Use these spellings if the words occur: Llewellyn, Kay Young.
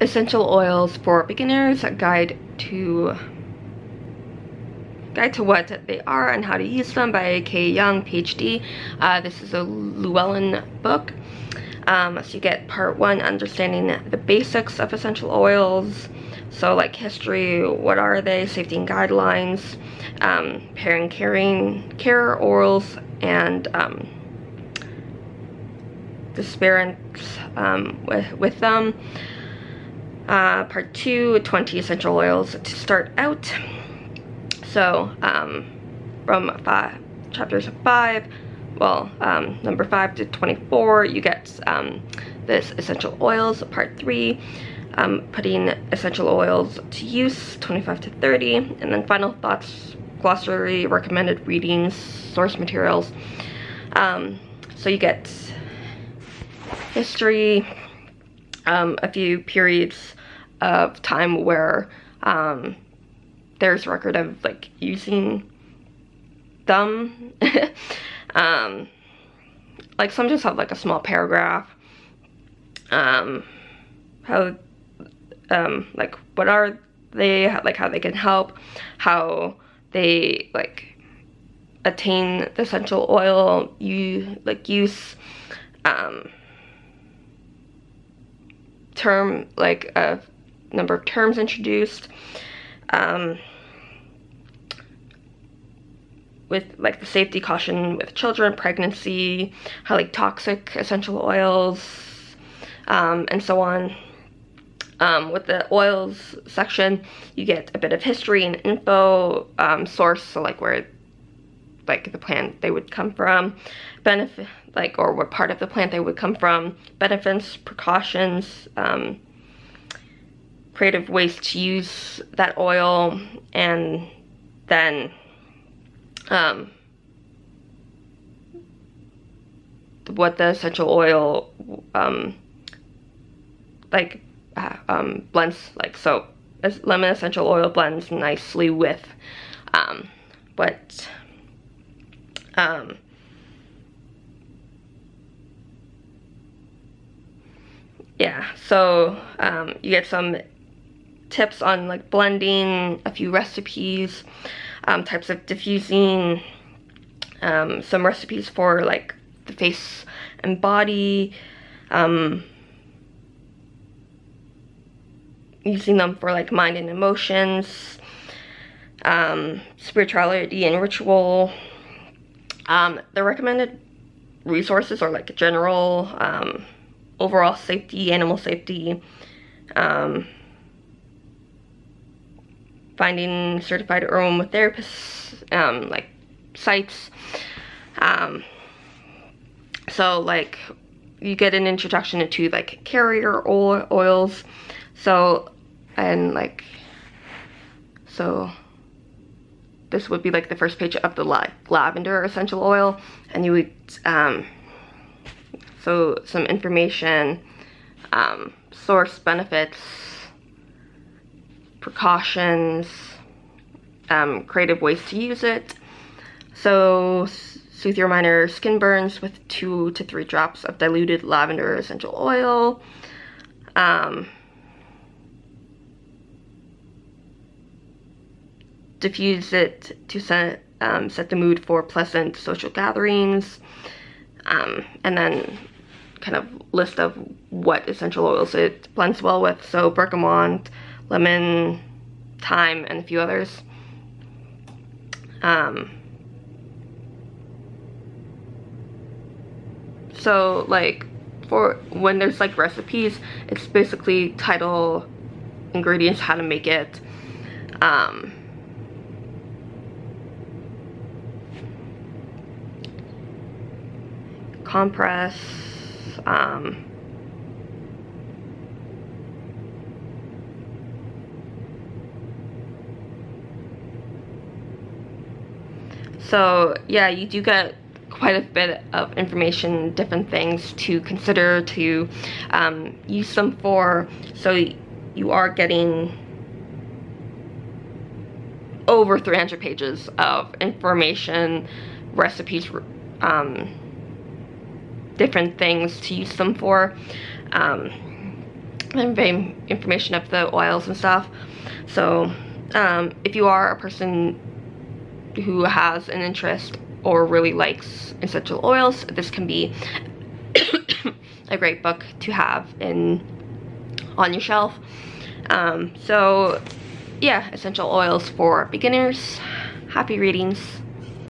essential oils for beginners, a guide to what they are and how to use them by Kay Young, PhD. This is a Llewellyn book. So you get part one, understanding the basics of essential oils. So like history, what are they, safety and guidelines, pairing, care oils, and disparance with them. Part two, 20 essential oils to start out. So from number 5 to 24, you get this essential oils, part 3, putting essential oils to use, 25 to 30, and then final thoughts, glossary, recommended readings, source materials. So you get history, a few periods of time where there's record of like using them. Like some just have like a small paragraph, how, like what are they, like how they can help, how they like attain the essential oil use, term, like a number of terms introduced, with like the safety caution with children, pregnancy, how like toxic essential oils, and so on. With the oils section, you get a bit of history and info, source, so like where like the plant they would come from, benefit, like, or what part of the plant they would come from, benefits, precautions, creative ways to use that oil, and then what the essential oil blends like. So lemon essential oil blends nicely with what yeah, so you get some tips on like blending, a few recipes, types of diffusing, some recipes for like the face and body, using them for like mind and emotions, spirituality and ritual. The recommended resources are like general, overall safety, animal safety, finding certified aromatherapists, like sites. So like you get an introduction into like carrier oils. So, and like, so this would be like the first page of the lavender essential oil, and you would, so some information, source, benefits, precautions, creative ways to use it. So soothe your minor skin burns with 2 to 3 drops of diluted lavender essential oil. Diffuse it to set the mood for pleasant social gatherings, and then kind of list of what essential oils it blends well with. So bergamot, lemon, thyme, and a few others. So like for when there's like recipes, it's basically title, ingredients, how to make it, compress, so yeah, you do get quite a bit of information, different things to consider, to use them for. So you are getting over 300 pages of information, recipes, different things to use them for. information of the oils and stuff. So if you are a person who has an interest or really likes essential oils, this can be a great book to have on your shelf. So yeah, essential oils for beginners. Happy readings.